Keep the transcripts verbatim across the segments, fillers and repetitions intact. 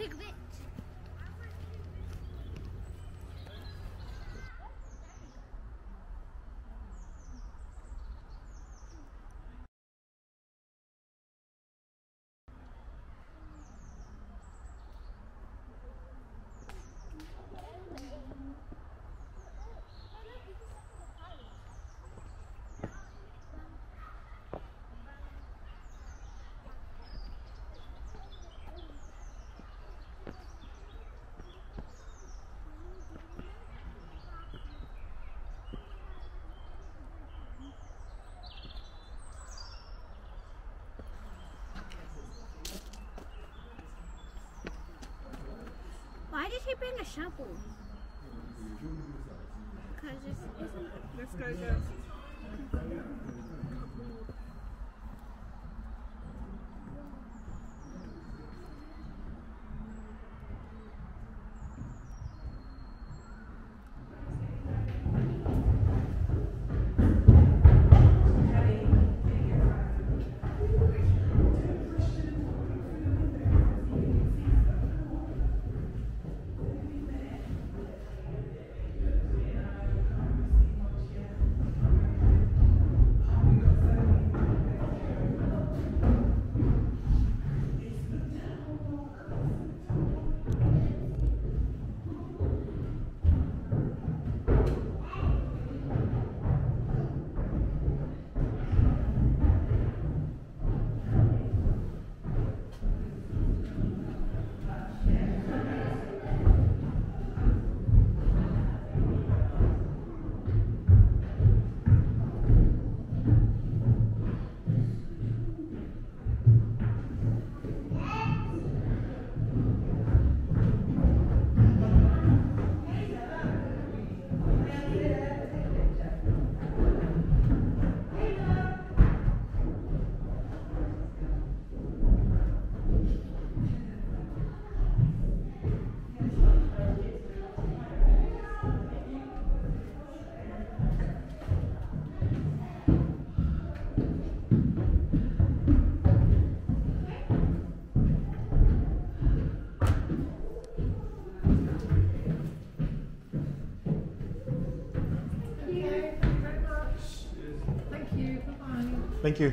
Piglet. Why did he bring a shovel? Because it's, isn't it? Let's go, girls. Thank you.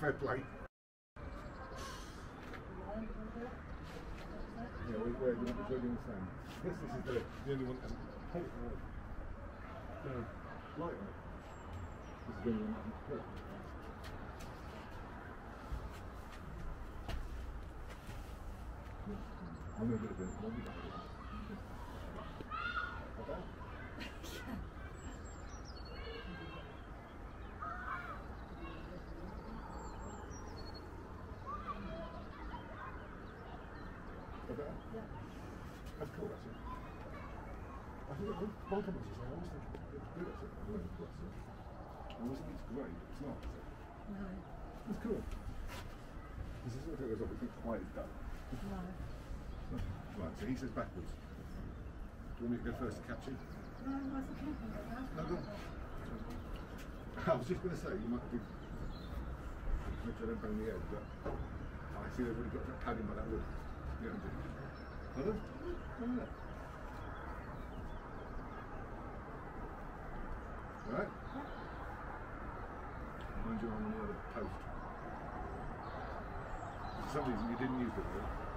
Fair play. Yeah, we were doing the same. This, this is the, the only one. Hey, uh, no, light one. This is the only one that can put. I'm going to do it again. Yeah. That's cool, that's it. I think that one of them is I always think it's good, that's it. I always think it's great, I always think it's great, but it's not, is it? No. It's cool. This is what it is, obviously quite as done. No. Right, so he says backwards. Do you want me to go first to catch him? No, I was looking for that. No, go on. I was just going to say, you might be... Make sure I don't bang the edge, but... I see they've already got that padding by that wood. Yeah, I do. Huh? Come on there. Right? Mind you, on the other post. For some reason you didn't use the wheel.